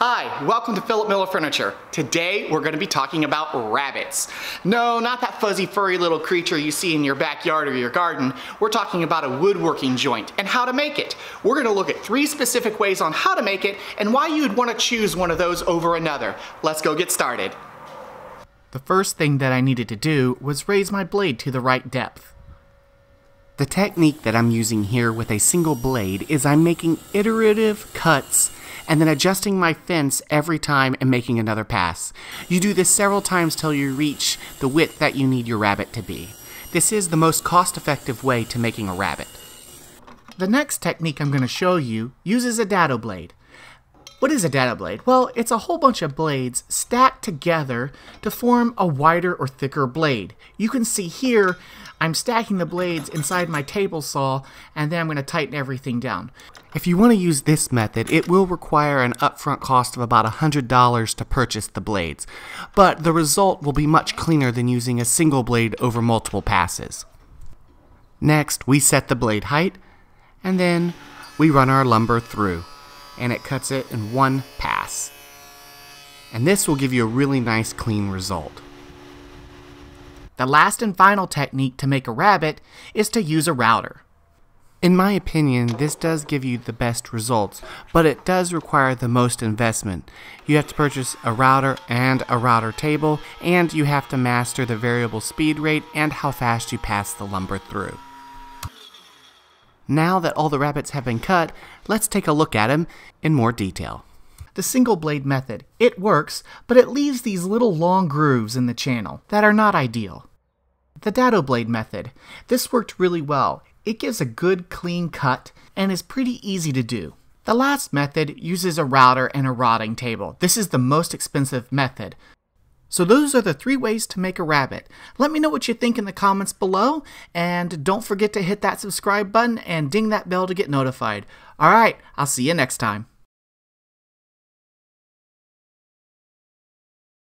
Hi, welcome to Philip Miller Furniture. Today we're going to be talking about rabbits. No, not that fuzzy furry little creature you see in your backyard or your garden. We're talking about a woodworking joint and how to make it. We're going to look at three specific ways on how to make it and why you'd want to choose one of those over another. Let's go get started. The first thing that I needed to do was raise my blade to the right depth. The technique that I'm using here with a single blade is I'm making iterative cuts and then adjusting my fence every time and making another pass. You do this several times till you reach the width that you need your rabbet to be. This is the most cost-effective way to making a rabbit. The next technique I'm going to show you uses a dado blade. What is a dado blade? Well, it's a whole bunch of blades stacked together to form a wider or thicker blade. You can see here I'm stacking the blades inside my table saw, and then I'm going to tighten everything down. If you want to use this method, it will require an upfront cost of about $100 to purchase the blades, but the result will be much cleaner than using a single blade over multiple passes. Next, we set the blade height, and then we run our lumber through, and it cuts it in one pass. And this will give you a really nice clean result. The last and final technique to make a rabbit is to use a router. In my opinion, this does give you the best results, but it does require the most investment. You have to purchase a router and a router table, and you have to master the variable speed rate and how fast you pass the lumber through. Now that all the rabbits have been cut, let's take a look at them in more detail. The single blade method, it works, but it leaves these little long grooves in the channel that are not ideal. The dado blade method, this worked really well. It gives a good clean cut and is pretty easy to do. The last method uses a router and a routing table. This is the most expensive method. So those are the three ways to make a rabbit. Let me know what you think in the comments below, and don't forget to hit that subscribe button and ding that bell to get notified. Alright, I'll see you next time.